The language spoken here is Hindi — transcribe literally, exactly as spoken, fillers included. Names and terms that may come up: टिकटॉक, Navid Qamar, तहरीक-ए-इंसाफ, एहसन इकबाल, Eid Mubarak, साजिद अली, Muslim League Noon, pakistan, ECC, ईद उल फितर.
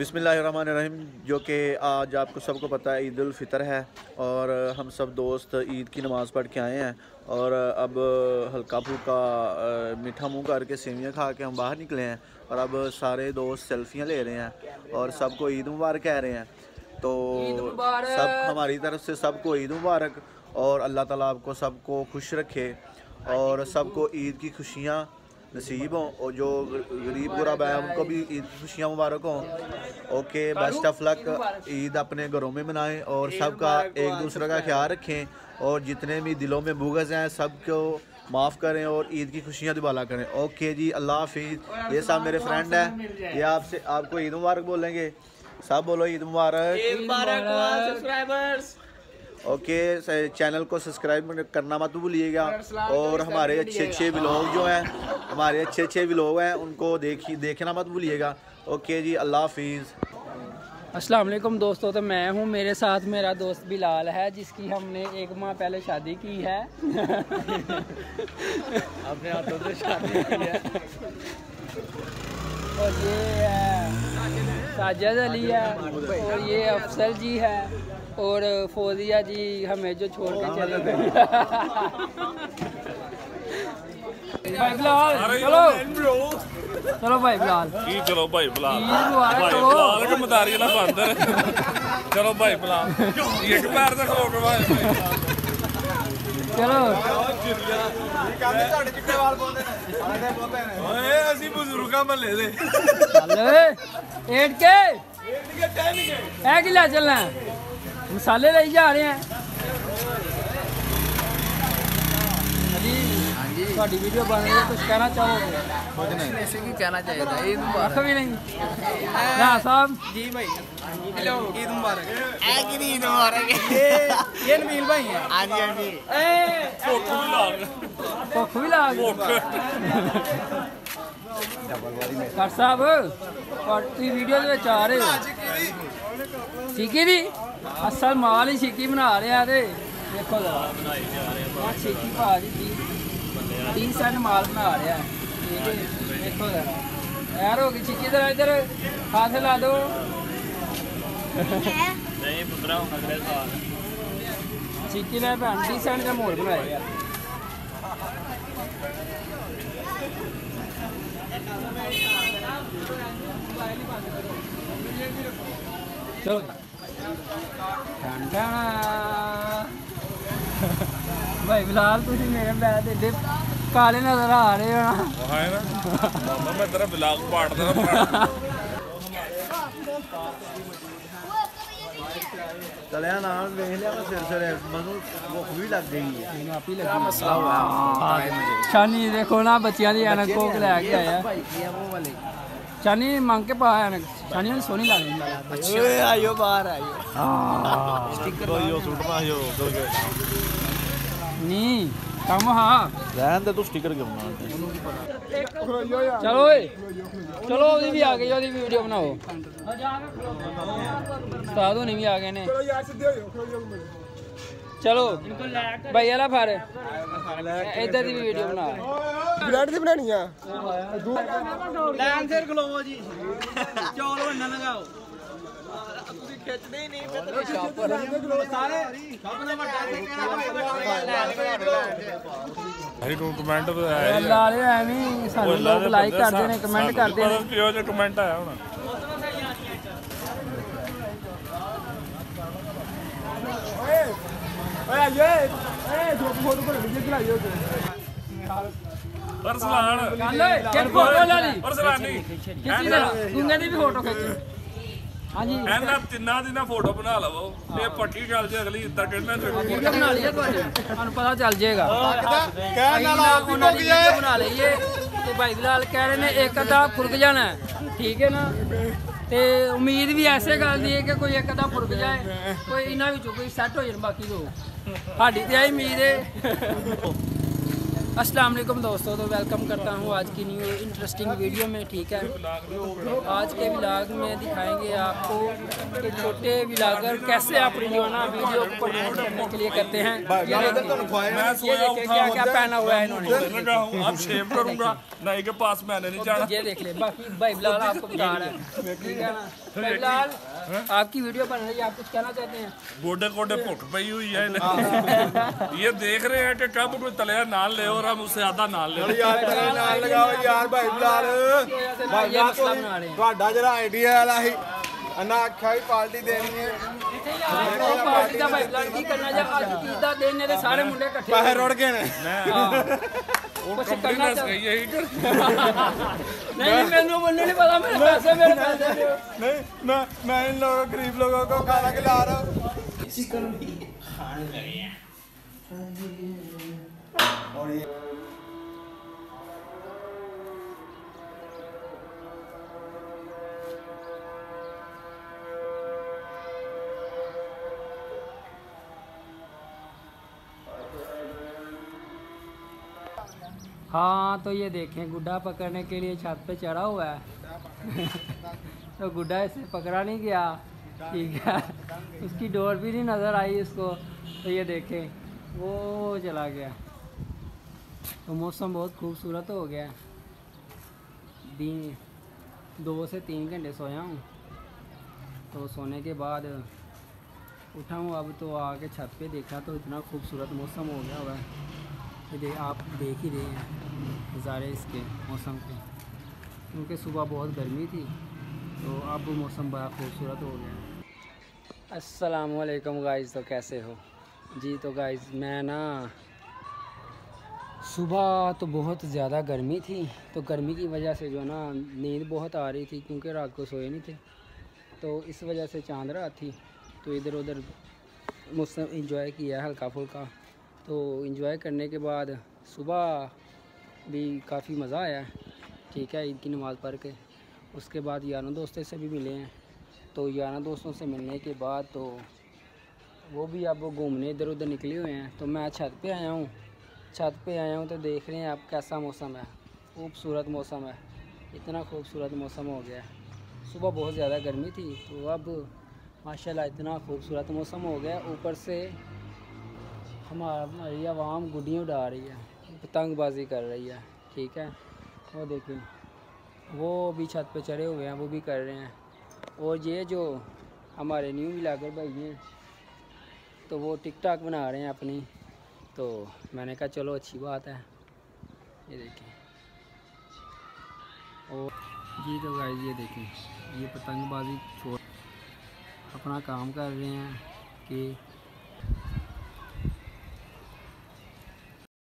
बिस्मिल्लाहिर्रहमानिर्रहीम। जो कि आज आपको सबको पता है ईद उल फितर है और हम सब दोस्त ईद की नमाज़ पढ़ के आए हैं और अब हल्का फुल्का मीठा मुंह करके सेवियाँ खा के हम बाहर निकले हैं और अब सारे दोस्त सेल्फियाँ ले रहे हैं और सबको ईद मुबारक कह रहे हैं। तो सब हमारी तरफ से सबको ईद मुबारक और अल्लाह ताला आपको सबको खुश रखे और सबको ईद की खुशियाँ नसीब हों और जो गरीब गुरबा है उनको भी ईद की खुशियाँ मुबारक हों। Okay, best of luck. Eid अपने घरों में मनाएं और सबका एक दूसरे का ख्याल रखें और जितने भी दिलों में बुग़्ज़ हैं सबको माफ़ करें और ईद की खुशियाँ दुबाला करें। ओके जी, अल्लाह हाफिज़। ये सब मेरे फ्रेंड हैं, ये आपसे आपको ईद मुबारक बोलेंगे। सब बोलो ईद मुबारक। ओके, चैनल को सब्सक्राइब करना मत भूलिएगा और हमारे अच्छे अच्छे व्लॉग जो हैं हमारे अच्छे अच्छे व्लॉग हैं उनको देखिए देखना मत भूलिएगा। ओके जी, अल्लाह हाफिज़। अस्सलाम वालेकुम दोस्तों, तो मैं हूँ, मेरे साथ मेरा दोस्त बिलाल है जिसकी हमने एक माह पहले शादी की है। अपने हाथों से शादी की है। और ये है साजिद अली है और ये अफसर जी है और फौजिया जी हमें जो छोड़ के चले गए। चलो चलो भाई बिलाल, चलो भाई बिलाल, चलो भाई बिलाल, चलो बुजुर्गा महल के किला चलना मसाले ले जा रहे हैं। थोड़ी वीडियो बन रही है, कुछ कहना चाहोगे? कुछ नहीं, ऐसे ही कहना चाहिए था। ईद मुबारक भी नहीं ना साहब जी भाई। हेलो, ईद मुबारक। एक ईद मुबारक। ये नबील भाई हैं। हाँ जी हाँ जी। भूख भी लाग भूख भी लाग डर साहब और तुम वीडियो में आ रहे हो सीखी थी असल माल ही शिकी बना रहे हैं। अरे देखो जरा शिकी पा रही थी तीन साल माल बना रहे हैं। देखो जरा यार होगी शिकी, जरा इधर हाथ ला दो। शिकी ने भैन तीन साल का मोल बनाया। चलो भाई बिलाल, तुम मेरे बैठ एडे काले नजर आ रहे हो ना। मैं तेरा ब्लॉग पाटता था। चलिया नाम देख लिया मैं सिर सिर मनु भूख भी लग गई है। आप ही लगा मसला हुआ शानी, देखो ना बच्चियां दी एनक को लेके आया भाई किया वो वाले चानी मांग के पाया ना चानी ने सोनी लानी। अच्छा आयो बाहर आयो। हां स्टिकर यो सूटना यो करके नहीं काम। हां रहन दे तू स्टिकर क्यों बना। चलो ओए चलो ये भी आ गई, ये भी वीडियो बनाओ। साधु नहीं भी आ गए ने। चलो यार सीधे हो। चलो भाई आला फारे इधर दी वीडियो बना। ब्रेड दी बनानी है। लाइन से खलो जी। चौल बनना लगाओ। तुसी खिचदे ही नहीं मैं तो शापर सारे अपना बड़ा से कहना। हरी को कमेंट तो आया है ला रहे हैं नहीं सानू लाइक कर देने कमेंट कर देने। प्यो जो कमेंट आया हुन ओए ओए ये ए जो फोटो पर वीडियो चला यो परसलान कल फोटो ला ली परसलानी किसी ने दूंगा दी भी फोटो खींची। हां जी एंदा तिन्ना दी ना फोटो बना लवो ते पट्टी चल जे अगली इदा कहना फोटो बना लिया तोने थानू पता चल जाएगा। कह नाल आप उनको बना लिए ते भाई बिलाल कह रहे ने एक अदा फुरक जाना है, ठीक है ना। ते उम्मीद भी ऐसे गल दी है कि कोई एक अदा फुरक जाए, कोई इना विचों कोई सेट हो जाए, बाकी दो साडी ते आई उम्मीद है। अस्सलाम वालेकुम दोस्तों, तो वेलकम करता हूँ आज की न्यू इंटरेस्टिंग वीडियो में। ठीक है, आज के व्लॉग में दिखाएंगे आपको कि छोटे व्लॉगर कैसे आप जो ना वीडियो को प्रमोट करने के लिए करते हैं। ये देखिए क्या क्या पहना हुआ है इन्होंने, ये देख ले। बाकी भाई बिलाल आपको बता रहा है, ठीक है ना। भाई बिलाल, आपकी वीडियो बन रही है, आप कुछ कहना चाहते हैं? गोडे गोडे भुख पई हुई है, ये देख रहे हैं कि कब कोई तलिया नाल ले और हम उससे आधा नाल ले। यार तलिया नाल लगाओ यार भाई बिलाल, भाई ये मतलब ना रहे तोड़ा जरा आईडिया वाला ही अन्ना खाई पार्टी देनी है। पार्टी दा भाई बिलाल की करना जा, आज ईदा देने दे सारे मुंडे इकट्ठे बाहर रोड के ने और कंपनी से गई है इधर। नहीं मैंने बोलने नहीं पता, मेरे पैसे मेरे पैसे नहीं, मैं मैं इन लोगों गरीब लोगों को खाना खिला रहा हूं। इसी कल भी खाने लगे हैं और ये हाँ। तो ये देखें, गुड्डा पकड़ने के लिए छत पे चढ़ा हुआ है तो गुड्डा इसे पकड़ा नहीं गया, ठीक है। उसकी डोर भी नहीं नज़र आई उसको, तो ये देखें वो चला गया। तो मौसम बहुत खूबसूरत हो गया है। दिन दो से तीन घंटे सोया हूँ, तो सोने के बाद उठा हूँ। अब तो आके छत पे देखा तो इतना खूबसूरत मौसम हो गया हुआ है। ये आप देख ही रहे हैं नज़ारे इसके मौसम के, क्योंकि सुबह बहुत गर्मी थी तो अब मौसम बड़ा खूबसूरत हो गया। अस्सलाम वालेकुम गाइस, तो कैसे हो जी? तो गाइस मैं ना सुबह तो बहुत ज़्यादा गर्मी थी, तो गर्मी की वजह से जो ना नींद बहुत आ रही थी, क्योंकि रात को सोए नहीं थे, तो इस वजह से चांद रात थी। तो इधर उधर मौसम इंजॉय किया हल्का फुल्का, तो एंजॉय करने के बाद सुबह भी काफ़ी मज़ा आया, ठीक है। ईद की नमाज़ पढ़ के उसके बाद यारों दोस्तों से भी मिले हैं, तो यारों दोस्तों से मिलने के बाद तो वो भी अब घूमने इधर उधर निकले हुए हैं। तो मैं छत पे आया हूँ, छत पे आया हूँ तो देख रहे हैं आप कैसा मौसम है, खूबसूरत मौसम है। इतना खूबसूरत मौसम हो गया है, सुबह बहुत ज़्यादा गर्मी थी तो अब माशाल्लाह इतना खूबसूरत मौसम हो गया। ऊपर से हमारा हमारी आवाम गुड्डियाँ उड़ा रही है, पतंगबाजी कर रही है, ठीक है। वो देखिए वो भी छत पे चढ़े हुए हैं, वो भी कर रहे हैं। और ये जो हमारे न्यू व्लॉगर भाई हैं, तो वो टिकटॉक बना रहे हैं अपनी, तो मैंने कहा चलो अच्छी बात है। ये देखें, और ये तो गाइस ये देखें ये पतंगबाजी छोड़ अपना काम कर रहे हैं कि